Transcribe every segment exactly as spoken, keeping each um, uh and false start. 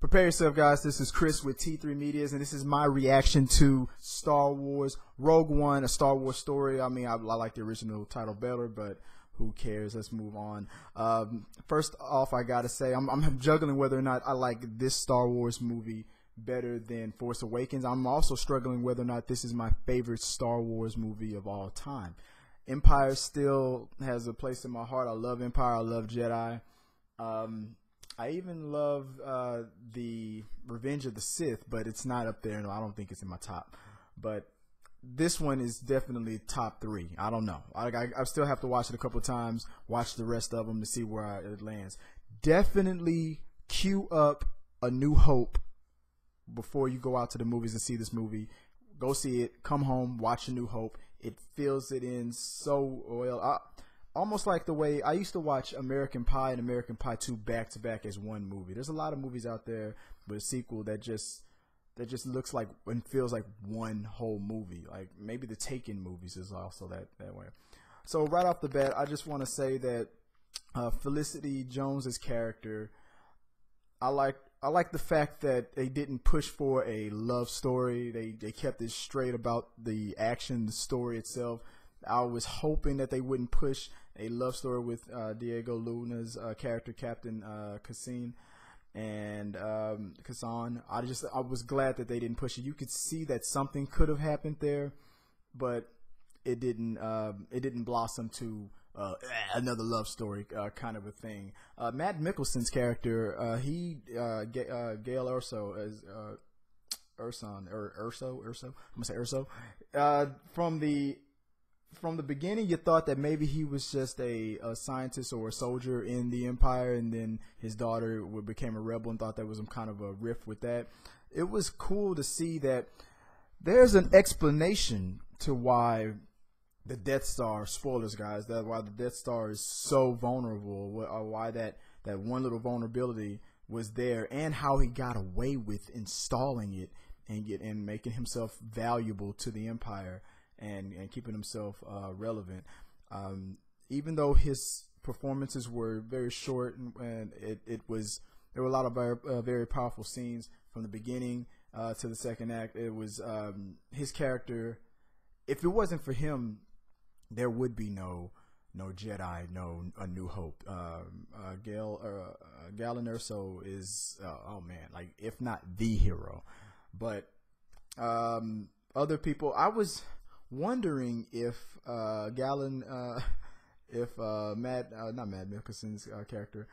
Prepare yourself, guys. This is Chris with T three Medias, and this is my reaction to Star Wars Rogue One, a Star Wars story. I mean, I, I like the original title better, but who cares? Let's move on. Um, first off, I gotta say, I'm, I'm juggling whether or not I like this Star Wars movie better than Force Awakens. I'm also struggling whether or not this is my favorite Star Wars movie of all time. Empire still has a place in my heart. I love Empire. I love Jedi. Um, I even love uh, the Revenge of the Sith, but it's not up there. No, I don't think it's in my top. But this one is definitely top three. I don't know. I, I, I still have to watch it a couple of times, watch the rest of them to see where I, it lands. Definitely queue up A New Hope before you go out to the movies and see this movie. Go see it. Come home. Watch A New Hope. It fills it in so well. I, almost like the way I used to watch American Pie and American Pie two back to back as one movie. There's a lot of movies out there with a sequel that just that just looks like and feels like one whole movie. Like maybe the Taken movies is also that that way. So right off the bat, I just want to say that uh, Felicity Jones's character, I like. I like the fact that they didn't push for a love story. They they kept it straight about the action, the story itself. I was hoping that they wouldn't push a love story with uh, Diego Luna's uh, character, Captain uh, Cassian, and um, Cassian. I just I was glad that they didn't push it. You could see that something could have happened there, but it didn't. Uh, it didn't blossom to Uh, another love story uh, kind of a thing. Uh, Matt Mikkelsen's character, uh, he uh, G uh, Galen Erso as uh, Erso or Erso Erso. I'm gonna say Erso. Uh, from the from the beginning, you thought that maybe he was just a, a scientist or a soldier in the Empire, and then his daughter became a rebel, and thought there was some kind of a rift with that. It was cool to see that there's an explanation to why the Death Star, spoilers guys, that's why the Death Star is so vulnerable, or why that, that one little vulnerability was there, and how he got away with installing it and get and making himself valuable to the Empire and, and keeping himself uh, relevant. Um, even though his performances were very short, and, and it, it was there were a lot of very, uh, very powerful scenes from the beginning uh, to the second act. It was um, his character, if it wasn't for him, there would be no no Jedi, no A New Hope. Uh, uh, Gal, uh, uh, Galen Erso is, uh, oh man, like if not the hero. But um, other people, I was wondering if uh, Galen, uh, if uh, Matt, uh, not Matt Mikkelsen's uh, character,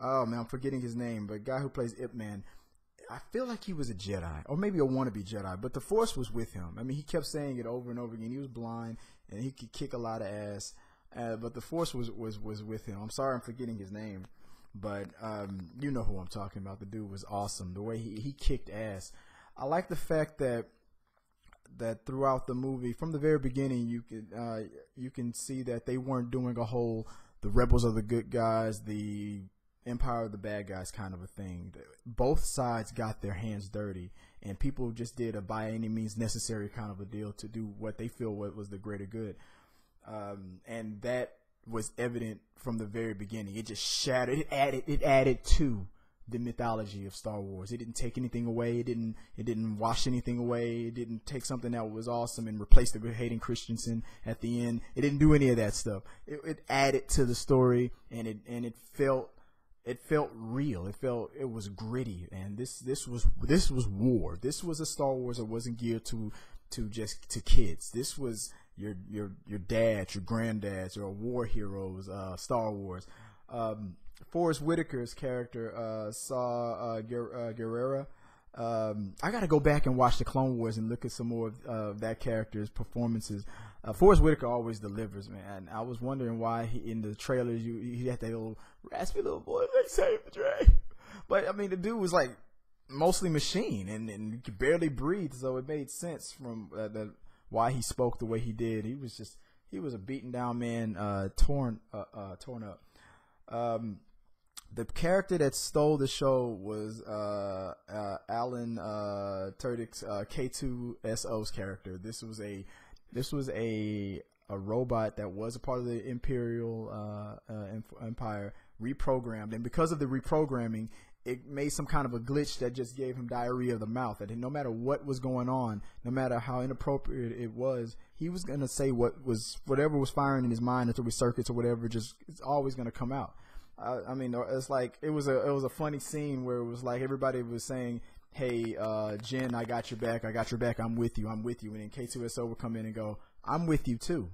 oh man, I'm forgetting his name, but guy who plays Ip Man, I feel like he was a Jedi, or maybe a wannabe Jedi, but the Force was with him. I mean, he kept saying it over and over again. He was blind, and he could kick a lot of ass, uh, but the Force was, was, was with him. I'm sorry I'm forgetting his name, but um, you know who I'm talking about. The dude was awesome. The way he, he kicked ass. I like the fact that that throughout the movie, from the very beginning, you could, uh, you can see that they weren't doing a whole, the Rebels are the good guys, the Empire of the bad guys kind of a thing. Both sides got their hands dirty, and people just did a by any means necessary kind of a deal to do what they feel was the greater good. Um, and that was evident from the very beginning. It just shattered. It added. It added to the mythology of Star Wars. It didn't take anything away. It didn't. It didn't wash anything away. It didn't take something that was awesome and replace it with Hayden Christensen at the end. It didn't do any of that stuff. It, it added to the story, and it and it felt. It felt real. It felt it was gritty, and this this was this was war. This was a Star Wars that wasn't geared to to just to kids. This was your your your dads, your granddads, your war heroes. Uh, Star Wars. Um, Forrest Whitaker's character, uh, Saw uh, Gerrera. Um, I got to go back and watch the Clone Wars and look at some more of uh, that character's performances. Uh, Forrest Whitaker always delivers, man. I was wondering why he, in the trailers you he had that little raspy little boy, like save the Dre. But I mean, the dude was like mostly machine and, and could barely breathe, so it made sense from uh, the why he spoke the way he did. He was just he was a beaten down man, uh, torn uh, uh, torn up. Um, The character that stole the show was uh, uh, Alan uh, Tudyk's uh, K two S O's character. This was a this was a a robot that was a part of the Imperial uh, uh, Empire, reprogrammed, and because of the reprogramming, it made some kind of a glitch that just gave him diarrhea of the mouth. That no matter what was going on, no matter how inappropriate it was, he was going to say what was, whatever was firing in his mind through his circuits or whatever, just, it's always going to come out. Uh, I mean, it's like, it was a, it was a funny scene where it was like everybody was saying, hey, uh, Jyn, I got your back. I got your back. I'm with you. I'm with you. And then K two S O would come in and go, I'm with you too.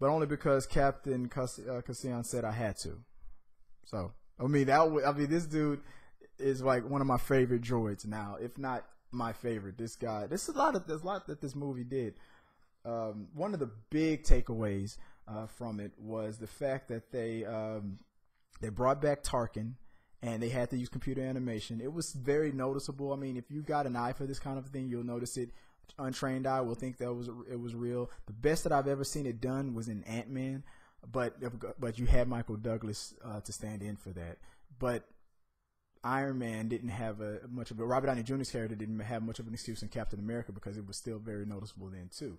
But only because Captain Cassian said I had to. So, I mean, that I mean, this dude is like one of my favorite droids now, if not my favorite. This guy, this is a lot of there's a lot that this movie did. Um, one of the big takeaways uh, from it was the fact that they um, they brought back Tarkin, and they had to use computer animation. It was very noticeable. I mean, if you got an eye for this kind of thing, you'll notice it. Untrained eye will think that was it was real. The best that I've ever seen it done was in Ant-Man, but but you had Michael Douglas uh, to stand in for that. But Iron Man didn't have a much of a Robert Downey Junior's character didn't have much of an excuse in Captain America because it was still very noticeable then too.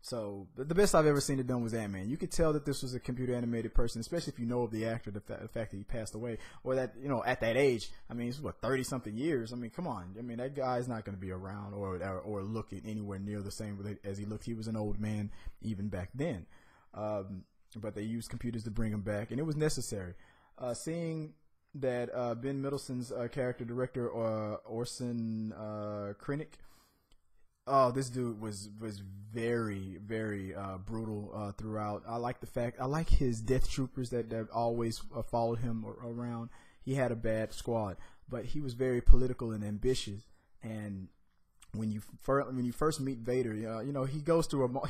So the best I've ever seen it done was Ant-Man. You could tell that this was a computer animated person, especially if you know of the actor, the, fa the fact that he passed away, or that, you know, at that age. I mean, he's what, thirty something years. I mean, come on. I mean, that guy's not going to be around or, or or looking anywhere near the same as he looked. He was an old man even back then. Um, but they used computers to bring him back, and it was necessary. Uh, seeing that uh, Ben Mendelsohn's uh, character director uh, Orson uh, Krennic. Oh, this dude was was very, very uh, brutal uh, throughout. I like the fact I like his death troopers that, that always uh, followed him around. He had a bad squad, but he was very political and ambitious. And when you when you first meet Vader, uh, you know, he goes through a mo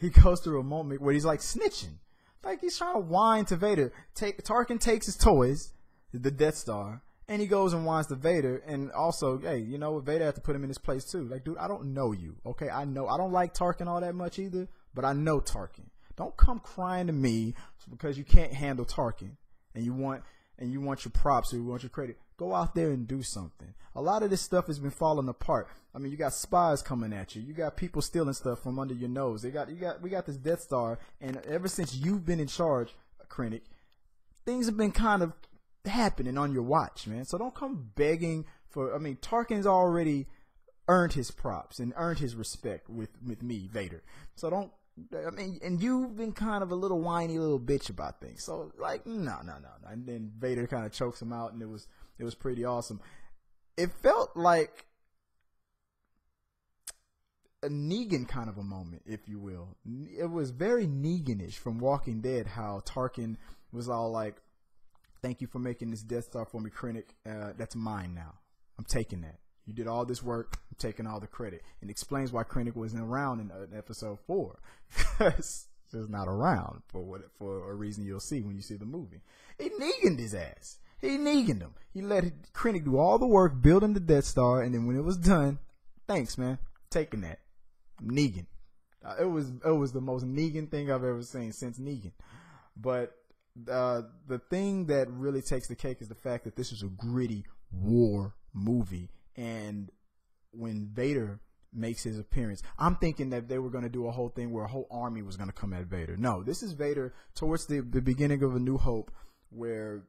he goes through a moment where he's like snitching, like he's trying to whine to Vader. Take Tarkin takes his toys, the Death Star. And he goes and whines to Vader, and also, hey, you know, Vader had to put him in his place too. Like, dude, I don't know you, okay? I know I don't like Tarkin all that much either, but I know Tarkin. Don't come crying to me because you can't handle Tarkin, and you want and you want your props or you want your credit. Go out there and do something. A lot of this stuff has been falling apart. I mean, you got spies coming at you. You got people stealing stuff from under your nose. They got you got we got this Death Star, and ever since you've been in charge, Krennic, things have been kind of happening on your watch, man. So don't come begging for. I mean, Tarkin's already earned his props and earned his respect with with me, Vader. So don't. I mean, and you've been kind of a little whiny little bitch about things. So like, no, no, no, no. And then Vader kind of chokes him out, and it was it was pretty awesome. It felt like a Negan kind of a moment, if you will. It was very Neganish from Walking Dead. How Tarkin was all like, thank you for making this Death Star for me, Krennic. Uh, that's mine now. I'm taking that. You did all this work. I'm taking all the credit. And it explains why Krennic wasn't around in uh, episode four. Because he's not around for what for a reason you'll see when you see the movie. He Negan'd his ass. He Negan'd him. He let Krennic do all the work building the Death Star. And then when it was done, thanks, man. I'm taking that. I'm Negan. Uh, it was it was the most Negan thing I've ever seen since Negan. But Uh, the thing that really takes the cake is the fact that this is a gritty war movie, and when Vader makes his appearance, I'm thinking that they were going to do a whole thing where a whole army was going to come at Vader. No, this is Vader towards the, the beginning of A New Hope, where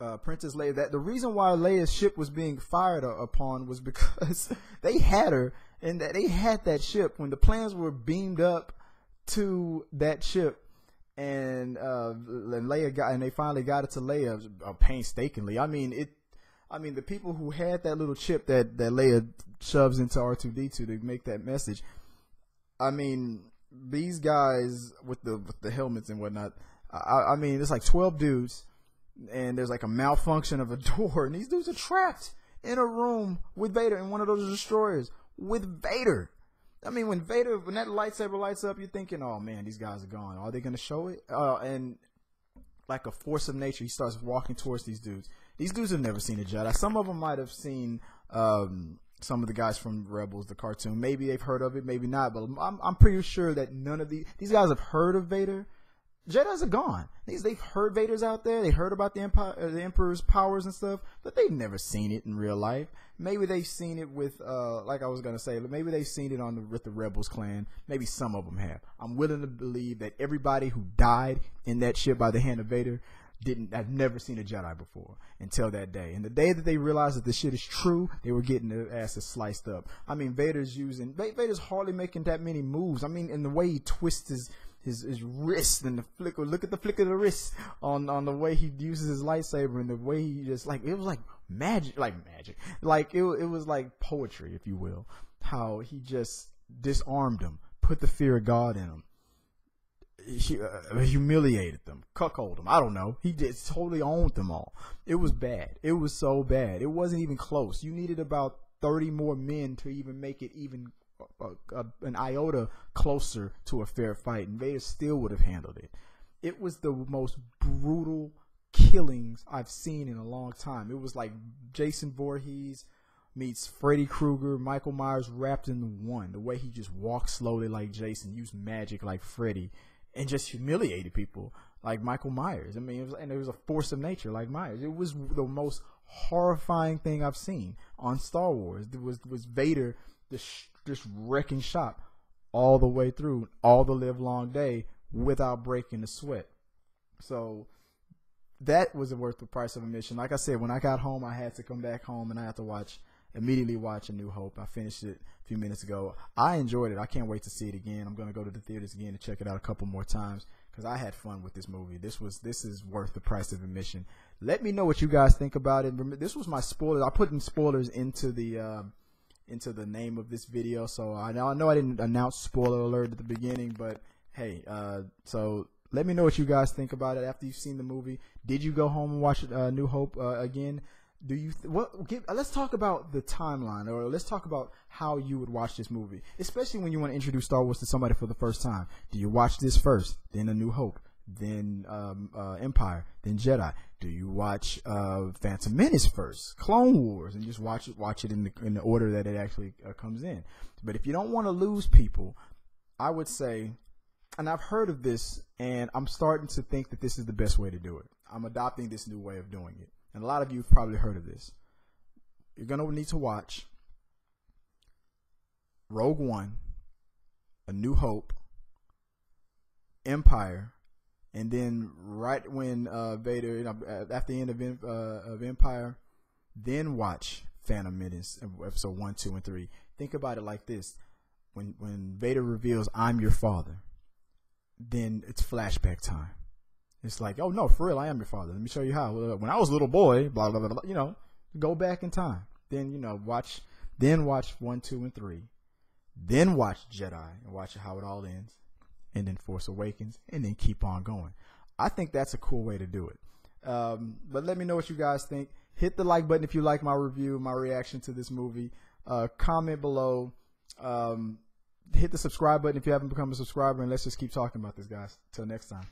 uh, Princess Leia, that the reason why Leia's ship was being fired upon was because they had her, and that they had that ship when the plans were beamed up to that ship. And uh, Leia got, and they finally got it to Leia uh, painstakingly. I mean it. I mean the people who had that little chip that that Leia shoves into R two D two to make that message. I mean these guys with the with the helmets and whatnot. I, I mean it's like twelve dudes, and there's like a malfunction of a door, and these dudes are trapped in a room with Vader in one of those destroyers with Vader. I mean, when Vader, when that lightsaber lights up, you're thinking, oh, man, these guys are gone. Are they going to show it? Uh, and like a force of nature, he starts walking towards these dudes. These dudes have never seen a Jedi. Some of them might have seen um, some of the guys from Rebels, the cartoon. Maybe they've heard of it, maybe not. But I'm, I'm pretty sure that none of these, these guys have heard of Vader. Jedis are gone. These They've heard Vader's out there. They heard about the Empire, the Emperor's powers and stuff, but they've never seen it in real life. Maybe they've seen it with, uh, like I was gonna say, maybe they've seen it on the with the Rebels clan. Maybe some of them have. I'm willing to believe that everybody who died in that ship by the hand of Vader didn't I've never seen a Jedi before until that day. And the day that they realized that the shit is true, they were getting their asses sliced up. I mean, Vader's using Vader's hardly making that many moves. I mean, in the way he twists his his, his wrist and the flicker, look at the flick of the wrist on on the way he uses his lightsaber, and the way he just, like, it was like magic, like magic, like it it was like poetry, if you will. How he just disarmed him, put the fear of God in him. He, uh, humiliated them, cuckolded them. I don't know. He just totally owned them all. It was bad. It was so bad. It wasn't even close. You needed about thirty more men to even make it even uh, uh, an iota closer to a fair fight, and Vader still would have handled it. It was the most brutal killings I've seen in a long time. It was like Jason Voorhees meets Freddy Krueger, Michael Myers wrapped in one. The way he just walked slowly like Jason, used magic like Freddy, and just humiliated people like Michael Myers. I mean, it was, and it was a force of nature like Myers. It was the most horrifying thing I've seen on Star Wars. It was was Vader just just wrecking shop all the way through, all the live long day, without breaking a sweat. So that was worth the price of admission. Like I said, when I got home, I had to come back home and I had to watch immediately watch A New Hope. I finished it a few minutes ago. I enjoyed it. I can't wait to see it again. I'm going to go to the theaters again and check it out a couple more times, because I had fun with this movie. This was this is worth the price of admission. Let me know what you guys think about it. Remember, this was my spoiler. I put in spoilers into the uh, into the name of this video, so I know I know I didn't announce spoiler alert at the beginning, but hey, uh, so let me know what you guys think about it after you've seen the movie. Did you go home and watch uh, New Hope uh, again? Do you th what? Give, let's talk about the timeline, or let's talk about how you would watch this movie, especially when you want to introduce Star Wars to somebody for the first time. Do you watch this first, then A New Hope, then um, uh, Empire, then Jedi? Do you watch uh, Phantom Menace first, Clone Wars, and just watch it, watch it in the in the order that it actually uh, comes in? But if you don't want to lose people, I would say, and I've heard of this, and I'm starting to think that this is the best way to do it. I'm adopting this new way of doing it. And a lot of you have probably heard of this. You're going to need to watch Rogue One, A New Hope, Empire, and then right when uh, Vader, you know, at the end of, uh, of Empire, then watch Phantom Menace, episode one, two, and three. Think about it like this. When, when Vader reveals, "I'm your father," then it's flashback time. It's like, oh, no, for real, I am your father. Let me show you how. When I was a little boy, blah, blah, blah, blah, you know, go back in time. Then, you know, watch, then watch one, two, and three. Then watch Jedi and watch how it all ends. And then Force Awakens, and then keep on going. I think that's a cool way to do it. Um, but let me know what you guys think. Hit the like button if you like my review, my reaction to this movie. Uh, comment below. Um, hit the subscribe button if you haven't become a subscriber. And let's just keep talking about this, guys. Till next time.